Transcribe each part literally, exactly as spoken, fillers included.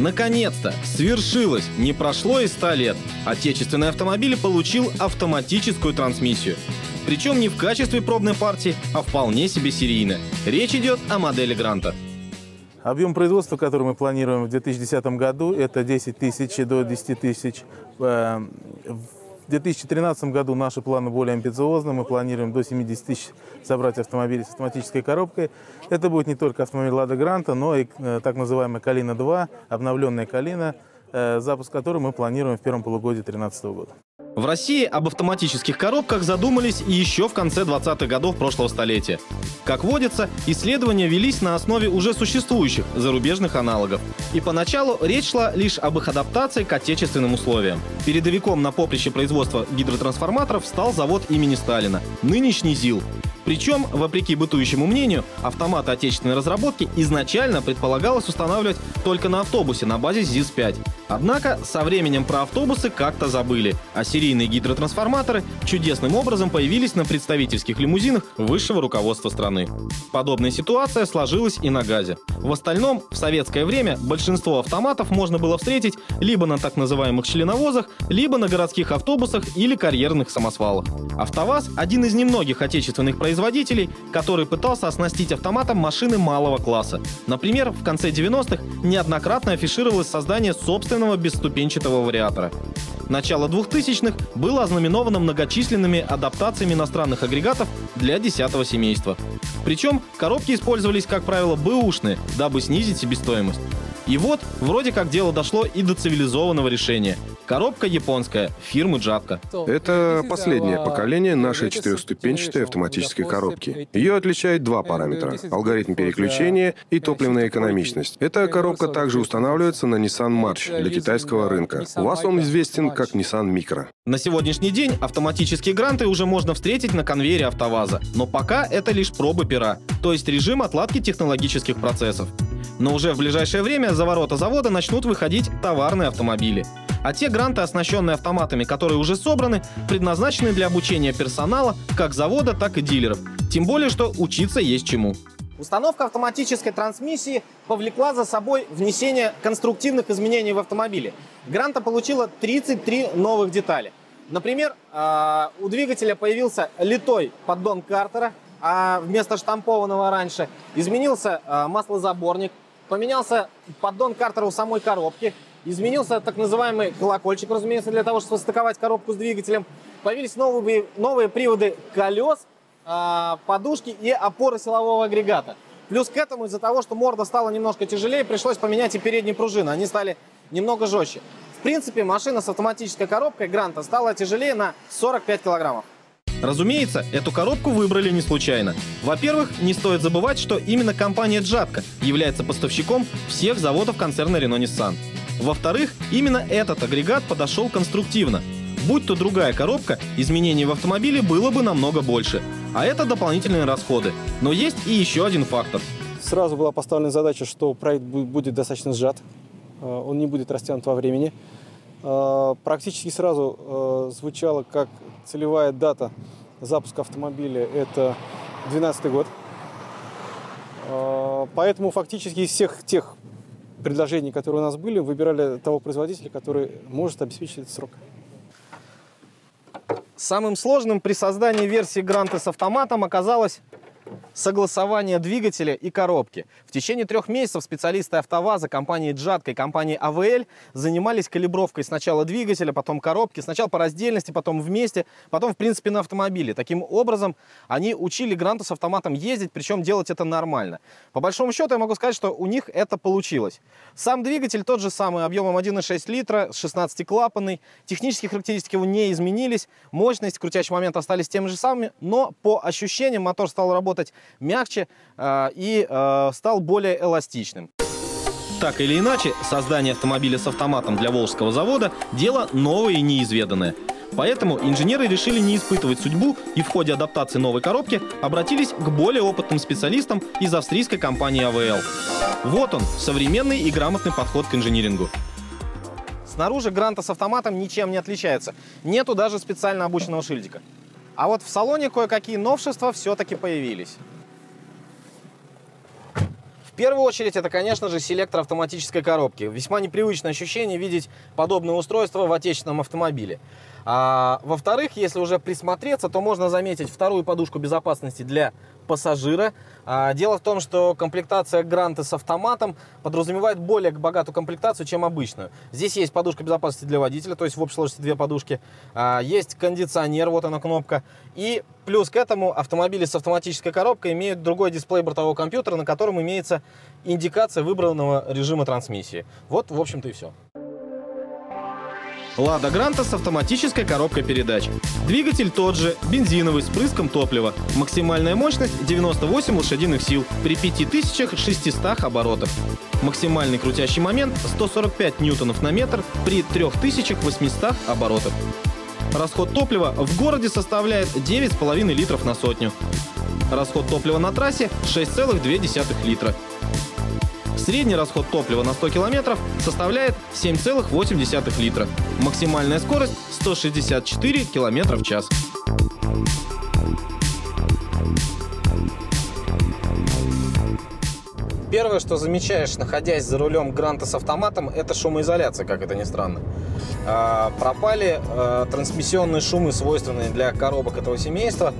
Наконец-то! Свершилось! Не прошло и ста лет. Отечественный автомобиль получил автоматическую трансмиссию. Причем не в качестве пробной партии, а вполне себе серийно. Речь идет о модели Гранта. Объем производства, который мы планируем в две тысячи десятом году, это десять тысяч до десяти тысяч. В две тысячи тринадцатом году наши планы более амбициозны. Мы планируем до семидесяти тысяч собрать автомобили с автоматической коробкой. Это будет не только автомобиль Лада Гранта, но и так называемая Калина два, обновленная Калина, запуск которой мы планируем в первом полугодии две тысячи тринадцатого года. В России об автоматических коробках задумались еще в конце двадцатых годов прошлого столетия. Как водится, исследования велись на основе уже существующих зарубежных аналогов. И поначалу речь шла лишь об их адаптации к отечественным условиям. Передовиком на поприще производства гидротрансформаторов стал завод имени Сталина, нынешний ЗИЛ. Причем, вопреки бытующему мнению, автоматы отечественной разработки изначально предполагалось устанавливать только на автобусе на базе ЗИС пять. Однако со временем про автобусы как-то забыли, а серийные гидротрансформаторы чудесным образом появились на представительских лимузинах высшего руководства страны. Подобная ситуация сложилась и на ГАЗе. В остальном, в советское время большинство автоматов можно было встретить либо на так называемых членовозах, либо на городских автобусах или карьерных самосвалах. АвтоВАЗ – один из немногих отечественных производителей, производителей, который пытался оснастить автоматом машины малого класса. Например, в конце девяностых неоднократно афишировалось создание собственного бесступенчатого вариатора. Начало двухтысячных было ознаменовано многочисленными адаптациями иностранных агрегатов для десятого семейства. Причем коробки использовались, как правило, бэушные, дабы снизить себестоимость. И вот, вроде как дело дошло и до цивилизованного решения. Коробка японская, фирмы Джапка. Это последнее поколение нашей четырехступенчатой автоматической коробки. Ее отличают два параметра – алгоритм переключения и топливная экономичность. Эта коробка также устанавливается на Nissan March для китайского рынка. У вас он известен как Nissan Micro. На сегодняшний день автоматические гранты уже можно встретить на конвейере АвтоВАЗа. Но пока это лишь пробы пера, то есть режим отладки технологических процессов. Но уже в ближайшее время за ворота завода начнут выходить товарные автомобили. А те гранты, оснащенные автоматами, которые уже собраны, предназначены для обучения персонала, как завода, так и дилеров. Тем более, что учиться есть чему. Установка автоматической трансмиссии повлекла за собой внесение конструктивных изменений в автомобиле. Гранта получила тридцать три новых детали. Например, у двигателя появился литой поддон картера, а вместо штампованного раньше изменился маслозаборник, поменялся поддон картера у самой коробки, изменился так называемый колокольчик, разумеется, для того, чтобы состыковать коробку с двигателем. Появились новые, новые приводы колес, подушки и опоры силового агрегата. Плюс к этому из-за того, что морда стала немножко тяжелее, пришлось поменять и передние пружины, они стали немного жестче. В принципе, машина с автоматической коробкой Гранта стала тяжелее на сорок пять килограммов. Разумеется, эту коробку выбрали не случайно. Во-первых, не стоит забывать, что именно компания «Джапка» является поставщиком всех заводов концерна «Рено-Ниссан». Во-вторых, именно этот агрегат подошел конструктивно. Будь то другая коробка, изменений в автомобиле было бы намного больше. А это дополнительные расходы. Но есть и еще один фактор. Сразу была поставлена задача, что проект будет достаточно сжат. Он не будет растянут во времени. Практически сразу звучало как целевая дата запуска автомобиля – это две тысячи двенадцатый год. Поэтому фактически из всех тех предложений, которые у нас были, выбирали того производителя, который может обеспечить этот срок. Самым сложным при создании версии Гранты с автоматом оказалось согласование двигателя и коробки. В течение трех месяцев специалисты АвтоВАЗа, компании «Джатка» и компании а вэ эль занимались калибровкой сначала двигателя, потом коробки, сначала по раздельности, потом вместе, потом, в принципе, на автомобиле. Таким образом, они учили Гранту с автоматом ездить, причем делать это нормально. По большому счету, я могу сказать, что у них это получилось. Сам двигатель тот же самый, объемом один и шесть литра, шестнадцатиклапанный. Технические характеристики его не изменились, мощность, крутящий момент остались теми же самыми, но по ощущениям мотор стал работать мягче э, и э, стал более эластичным. Так или иначе, создание автомобиля с автоматом для Волжского завода – дело новое и неизведанное. Поэтому инженеры решили не испытывать судьбу и в ходе адаптации новой коробки обратились к более опытным специалистам из австрийской компании а вэ эль. Вот он, современный и грамотный подход к инжинирингу. Снаружи Гранта с автоматом ничем не отличается. Нету даже специально обученного шильдика. А вот в салоне кое-какие новшества все-таки появились. В первую очередь это, конечно же, селектор автоматической коробки. Весьма непривычное ощущение видеть подобное устройство в отечественном автомобиле. А, во-вторых, если уже присмотреться, то можно заметить вторую подушку безопасности для пассажира. А, дело в том, что комплектация Гранты с автоматом подразумевает более богатую комплектацию, чем обычную. Здесь есть подушка безопасности для водителя, то есть в общей сложности две подушки. А, есть кондиционер, вот она кнопка. И плюс к этому автомобили с автоматической коробкой имеют другой дисплей бортового компьютера, на котором имеется индикация выбранного режима трансмиссии. Вот, в общем-то, и все. Лада Гранта с автоматической коробкой передач. Двигатель тот же, бензиновый, с впрыском топлива. Максимальная мощность девяносто восемь лошадиных сил при пяти тысячах шестистах оборотах. Максимальный крутящий момент сто сорок пять ньютонов на метр при трёх тысячах восьмистах оборотах. Расход топлива в городе составляет девять с половиной литров на сотню. Расход топлива на трассе шесть целых две десятых литра. Средний расход топлива на сто километров составляет семь целых восемь десятых литра. Максимальная скорость сто шестьдесят четыре километра в час. Первое, что замечаешь, находясь за рулем Гранта с автоматом, это шумоизоляция, как это ни странно. А, пропали а, трансмиссионные шумы, свойственные для коробок этого семейства.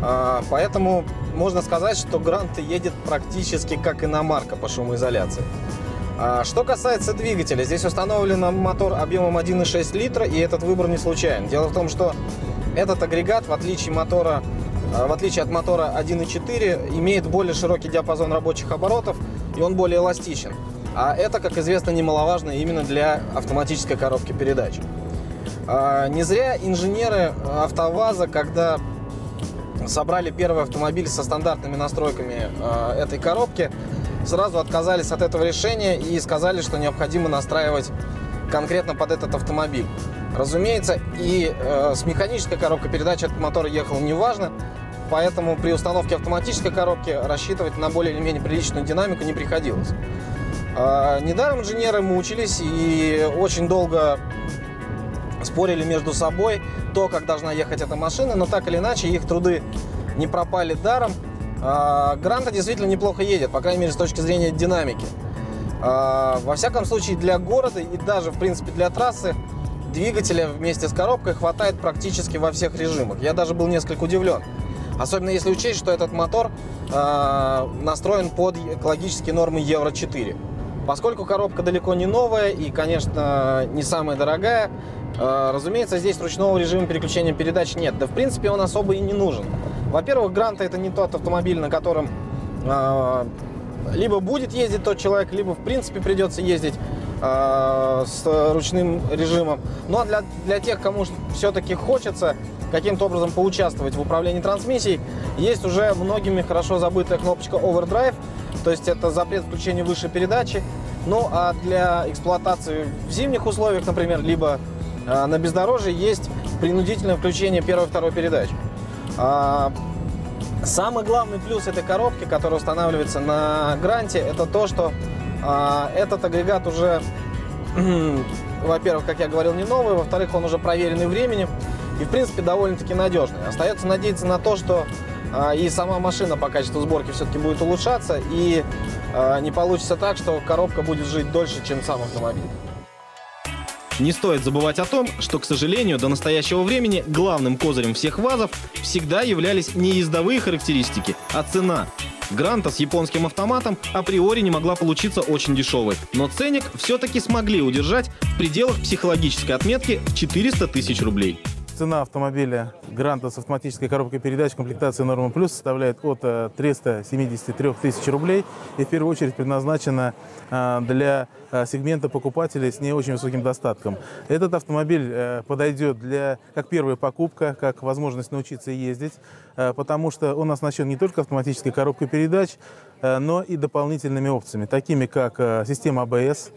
А, поэтому можно сказать, что Гранта едет практически как иномарка по шумоизоляции. А, что касается двигателя, здесь установлен мотор объемом один и шесть литра, и этот выбор не случайен. Дело в том, что этот агрегат, в отличие мотора, в отличие от мотора один и четыре, имеет более широкий диапазон рабочих оборотов, и он более эластичен. А это, как известно, немаловажно именно для автоматической коробки передач. А, не зря инженеры АвтоВАЗа, когда собрали первый автомобиль со стандартными настройками э, этой коробки, сразу отказались от этого решения и сказали, что необходимо настраивать конкретно под этот автомобиль. Разумеется, и э, с механической коробкой передач этот мотор ехал неважно, поэтому при установке автоматической коробки рассчитывать на более или менее приличную динамику не приходилось. Э, недаром инженеры мучились и очень долго спорили между собой, то, как должна ехать эта машина, но так или иначе их труды не пропали даром. Гранта действительно неплохо едет, по крайней мере, с точки зрения динамики. Во всяком случае, для города и даже, в принципе, для трассы двигателя вместе с коробкой хватает практически во всех режимах. Я даже был несколько удивлен. Особенно если учесть, что этот мотор настроен под экологические нормы Евро четыре. Поскольку коробка далеко не новая и, конечно, не самая дорогая, разумеется, здесь ручного режима переключения передач нет. Да, в принципе, он особо и не нужен. Во-первых, Гранта — это не тот автомобиль, на котором э, либо будет ездить тот человек, либо, в принципе, придется ездить э, с ручным режимом. Ну, а для, для тех, кому все-таки хочется каким-то образом поучаствовать в управлении трансмиссией, есть уже многими хорошо забытая кнопочка «Овердрайв», то есть это запрет включения высшей передачи. Ну, а для эксплуатации в зимних условиях, например, либо на бездорожье, есть принудительное включение первой и второй передач. Самый главный плюс этой коробки, которая устанавливается на Гранте, это то, что этот агрегат уже, во-первых, как я говорил, не новый, во-вторых, он уже проверенный временем и, в принципе, довольно-таки надежный. Остается надеяться на то, что и сама машина по качеству сборки все-таки будет улучшаться, и не получится так, что коробка будет жить дольше, чем сам автомобиль. Не стоит забывать о том, что, к сожалению, до настоящего времени главным козырем всех ВАЗов всегда являлись не ездовые характеристики, а цена. Гранта с японским автоматом априори не могла получиться очень дешевой, но ценник все-таки смогли удержать в пределах психологической отметки в четыреста тысяч рублей. Цена автомобиля Гранта с автоматической коробкой передач комплектации «Норма Плюс» составляет от трёхсот семидесяти трёх тысяч рублей и в первую очередь предназначена для сегмента покупателей с не очень высоким достатком. Этот автомобиль подойдет для, как первая покупка, как возможность научиться ездить, потому что он оснащен не только автоматической коробкой передач, но и дополнительными опциями, такими как система АБС,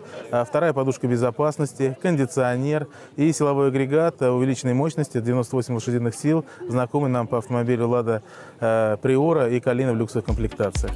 вторая подушка безопасности, кондиционер и силовой агрегат увеличенной мощности девяносто восемь лошадиных сил, знакомый нам по автомобилю «Лада Приора» и «Калина» в люксовых комплектациях.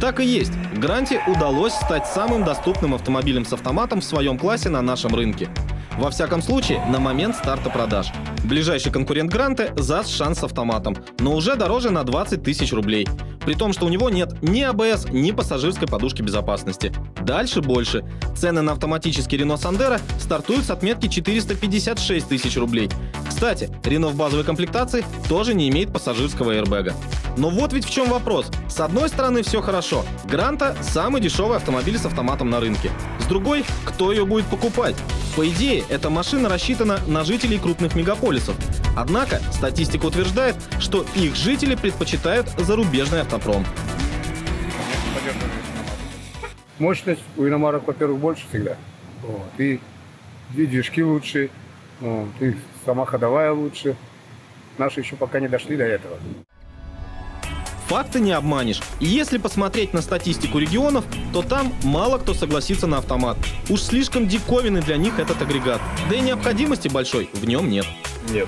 Так и есть. Гранте удалось стать самым доступным автомобилем с автоматом в своем классе на нашем рынке. Во всяком случае, на момент старта продаж. Ближайший конкурент Гранты — ЗАЗ Шанс с автоматом, но уже дороже на двадцать тысяч рублей. при том, что у него нет ни АБС, ни пассажирской подушки безопасности. Дальше больше. Цены на автоматический Рено Сандеро стартуют с отметки четыреста пятьдесят шесть тысяч рублей. Кстати, Рено в базовой комплектации тоже не имеет пассажирского эйрбэга. Но вот ведь в чем вопрос. С одной стороны, все хорошо. Гранта – самый дешевый автомобиль с автоматом на рынке. С другой, кто ее будет покупать? По идее, эта машина рассчитана на жителей крупных мегаполисов. Однако, статистика утверждает, что их жители предпочитают зарубежный автопром. Мощность у иномарок, во-первых, больше всегда. Вот. И движки лучше, вот. И сама ходовая лучше. Наши еще пока не дошли до этого. Факты не обманешь. И если посмотреть на статистику регионов, то там мало кто согласится на автомат. Уж слишком диковинный для них этот агрегат. Да и необходимости большой в нем нет. Нет,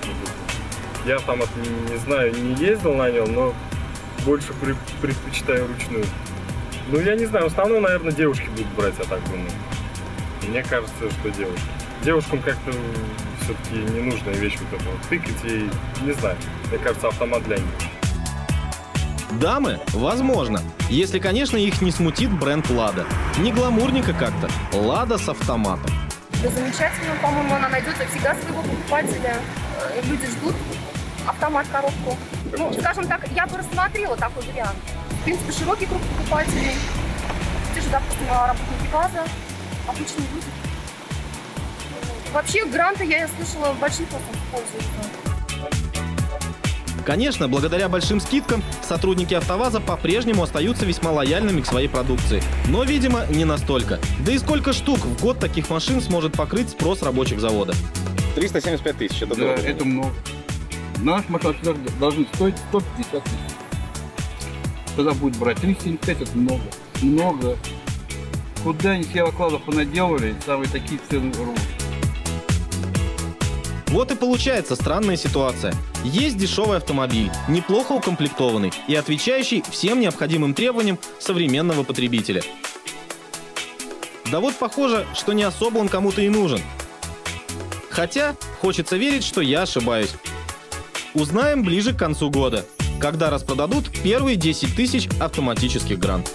я автомат не знаю, не ездил на нем, но больше предпочитаю ручную. Ну, я не знаю, в основном, наверное, девушки будут брать, я так думаю. Мне кажется, что девушки. Девушкам как-то все-таки ненужная вещь вот эта вот тыкать, и не знаю, мне кажется, автомат для них. Дамы? Возможно. Если, конечно, их не смутит бренд «Лада». Не гламурненько как-то. «Лада» с автоматом. Да замечательно, по-моему, она найдет всегда своего покупателя. Люди ждут автомат, коробку. Ну, скажем так, я бы рассмотрела такой вариант. В принципе, широкий круг покупателей. Те же, допустим, работники ГАЗа, обычные люди. И вообще, «Гранта» я слышала больших процентов пользуются. Конечно, благодаря большим скидкам сотрудники АвтоВАЗа по-прежнему остаются весьма лояльными к своей продукции. Но, видимо, не настолько. Да и сколько штук в год таких машин сможет покрыть спрос рабочих завода? триста семьдесят пять тысяч. Это, да, это много. Наш мотоцикл должен стоить сто пятьдесят тысяч. Когда будет брать? триста семьдесят пять – это много. Много. Куда они все окладов понаделали, самые такие цены рвут. Вот и получается странная ситуация. Есть дешевый автомобиль, неплохо укомплектованный и отвечающий всем необходимым требованиям современного потребителя. Да вот похоже, что не особо он кому-то и нужен. Хотя хочется верить, что я ошибаюсь. Узнаем ближе к концу года, когда распродадут первые десять тысяч автоматических грант.